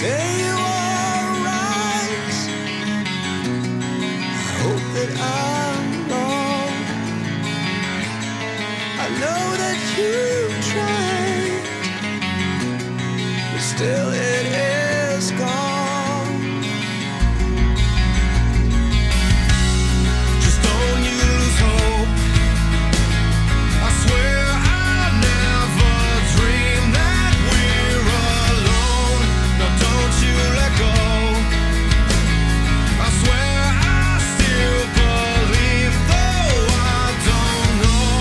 say you are right. I hope that I'm wrong. I know that you tried, but still it is gone. Just don't you lose hope. I swear I never dreamed that we're alone. Now don't you let go. I swear I still believe, though I don't know.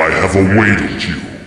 I have awaited you.